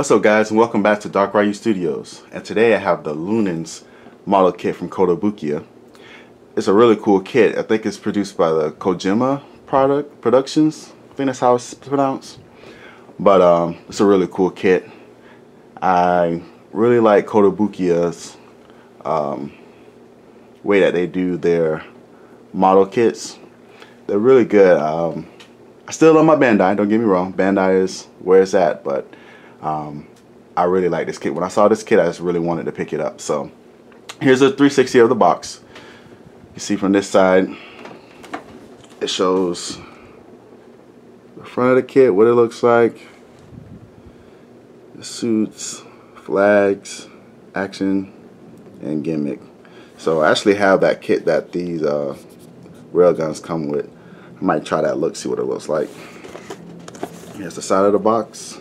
What's up guys, and welcome back to Dark Ryu Studios, and today I have the Ludens model kit from Kotobukiya. It's a really cool kit. I think it's produced by the Kojima Productions, I think that's how it's pronounced, but it's a really cool kit. I really like Kotobukiya's way that they do their model kits. They're really good. I still love my Bandai, don't get me wrong. Bandai is where it's at, but I really like this kit. When I saw this kit, I just really wanted to pick it up. So here's a 360 of the box. You see from this side, it shows the front of the kit, what it looks like, the suits, flags, action, and gimmick. So I actually have that kit that these railguns come with. I might try that look, see what it looks like. Here's the side of the box.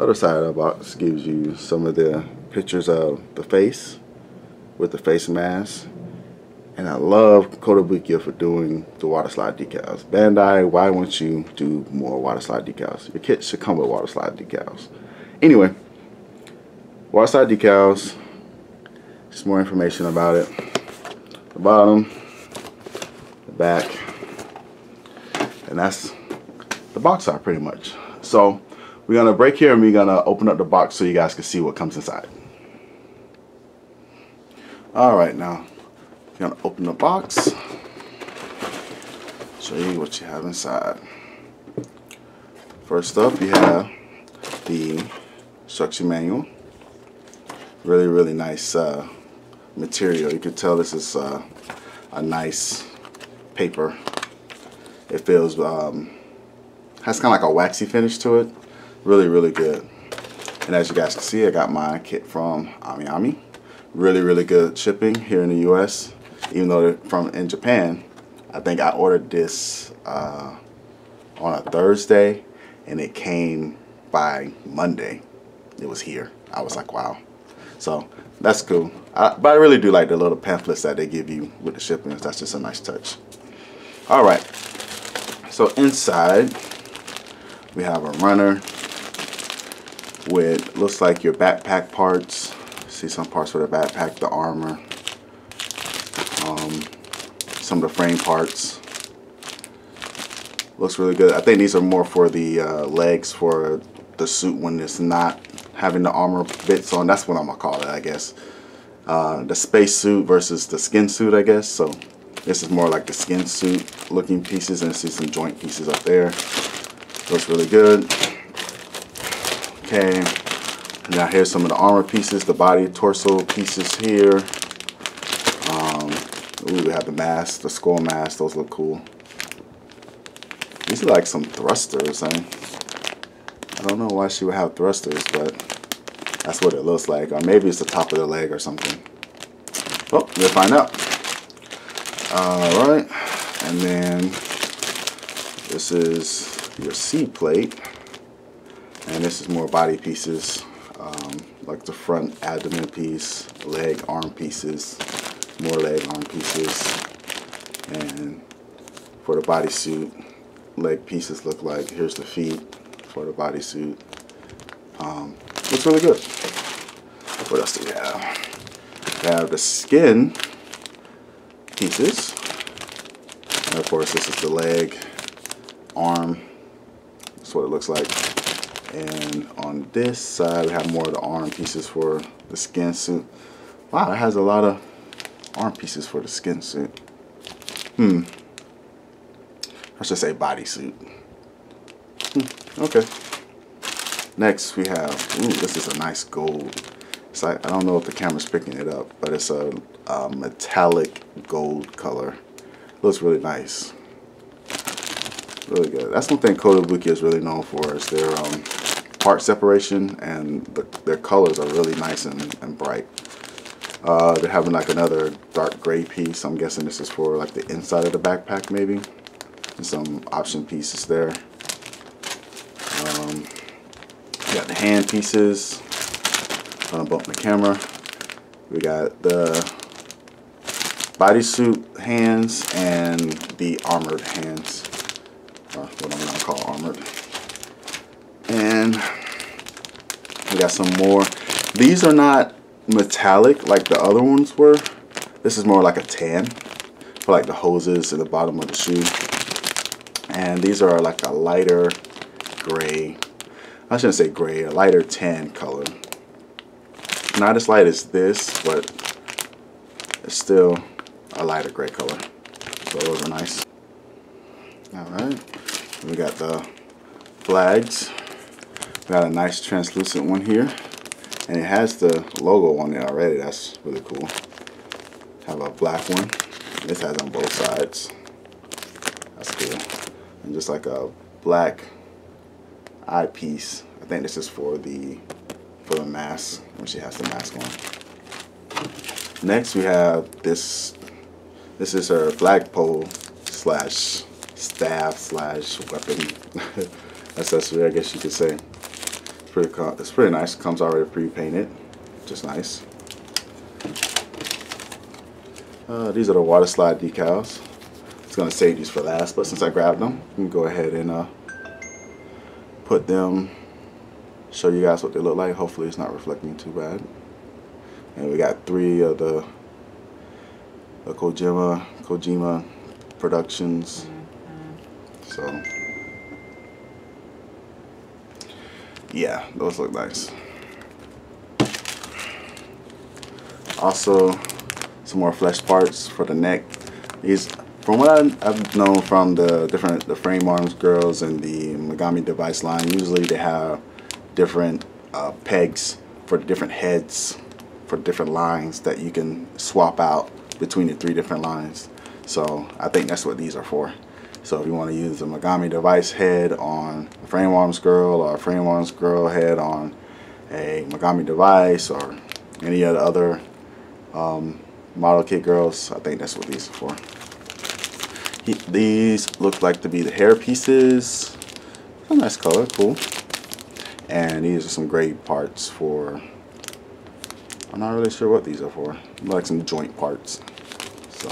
Other side of the box gives you some of the pictures of the face with the face mask, and I love Kotobukiya for doing the water slide decals. Bandai, why won't you do more water slide decals? Your kit should come with water slide decals. Anyway, water slide decals, just more information about it. The bottom, the back, and that's the box art pretty much. So we're gonna break here and we're gonna open up the box so you guys can see what comes inside. Alright, now we're gonna open the box, show you what you have inside. First up, you have the instruction manual. Really, really nice material. You can tell this is a nice paper. It feels, has kind of like a waxy finish to it. Really, really good. And as you guys can see, I got my kit from AmiAmi. Really, really good shipping here in the US, even though they're from in Japan. I think I ordered this on a Thursday, and it came by Monday. It was here. I was like, wow. So that's cool. But I really do like the little pamphlets that they give you with the shipping. That's just a nice touch. All right. So inside, we have a runner with looks like your backpack parts. See some parts for the backpack, the armor, some of the frame parts. Looks really good. I think these are more for the legs for the suit when it's not having the armor bits on. That's what I'm gonna call it, I guess. The space suit versus the skin suit, I guess. So this is more like the skin suit looking pieces, and I see some joint pieces up there. Looks really good. Okay, now here's some of the armor pieces, the body, torso pieces here. Ooh, we have the mask, the skull mask. Those look cool. These are like some thrusters. I don't know why she would have thrusters, but that's what it looks like. Or maybe it's the top of the leg or something. Well, we'll find out. All right, and then this is your C-plate. And this is more body pieces, like the front abdomen piece, leg, arm pieces, more leg, arm pieces. And for the bodysuit, leg pieces look like, here's the feet for the bodysuit. Looks really good. What else do we have? We have the skin pieces. And of course, this is the leg, arm. That's what it looks like. And on this side, we have more of the arm pieces for the skin suit. Wow, it has a lot of arm pieces for the skin suit. I should say bodysuit. Okay. Next, we have, ooh, this is a nice gold. It's like, I don't know if the camera's picking it up, but it's a metallic gold color. Looks really nice. Really good. That's one thing Kotobukiya is really known for, is their part separation, and their colors are really nice and bright. They're having like another dark gray piece. I'm guessing this is for like the inside of the backpack maybe. And some option pieces there. We got the hand pieces. I'm gonna bump the camera. We got the bodysuit hands and the armored hands. What I'm gonna call armored. And We got some more. These are not metallic like the other ones were. This is more like a tan for like the hoses at the bottom of the shoe. And these are like a lighter gray. I shouldn't say gray, a lighter tan color. Not as light as this, but it's still a lighter gray color. So those are nice. Alright, we got the flags. We got a nice translucent one here. And it has the logo on it already. That's really cool. Have a black one. This has on both sides. That's cool. And just like a black eyepiece. I think this is for the mask when she has the mask on. Next we have this. This is her flagpole slash staff slash weapon accessory, I guess you could say. It's pretty cool. It's pretty nice. Comes already pre-painted, which is nice. These are the water slide decals. It's gonna save these for last, but since I grabbed them, you can go ahead and put them, show you guys what they look like. Hopefully it's not reflecting too bad. And we got three of the Kojima Productions. So yeah, those look nice. Also some more flesh parts for the neck. These, from what I've known from the Frame Arms Girls and the Megami Device line, usually they have different pegs for different heads, for different lines that you can swap out between the three different lines. So I think that's what these are for. So if you want to use the Megami Device head on a Frame Arms Girl, or a Frame Arms Girl head on a Megami Device, or any of the other model kit girls, I think that's what these are for. These look like to be the hair pieces. A nice color, cool. And these are some great parts for, I'm not really sure what these are for. Like some joint parts. So,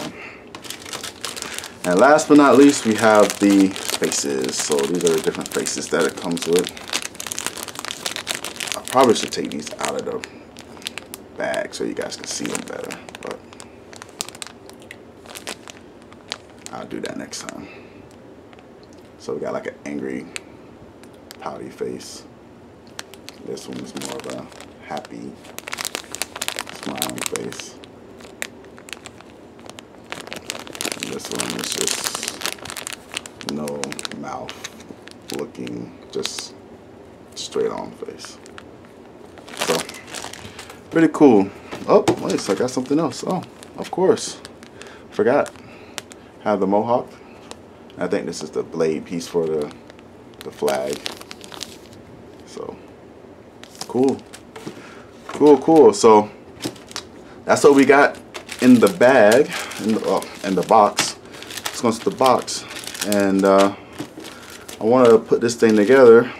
and last but not least, we have the faces. So these are the different faces that it comes with. I probably should take these out of the bag so you guys can see them better, but I'll do that next time. So we got like an angry, pouty face. This one is more of a happy, smiling face. And this one is just no mouth looking, just straight on face. So, pretty cool. Oh, wait, so I got something else. Oh, of course. Forgot. Have the mohawk. I think this is the blade piece for the flag. So cool, cool, cool. So that's what we got in the bag, in the box. Let's go to the box, and I want to put this thing together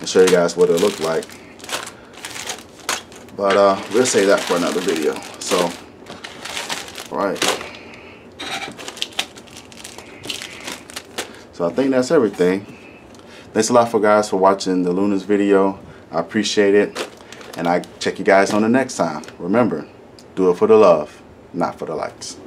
and show you guys what it looked like. But we'll save that for another video. So, right. So I think that's everything. Thanks a lot for guys for watching the Ludens video. I appreciate it. And I check you guys on the next time. Remember, do it for the love, not for the likes.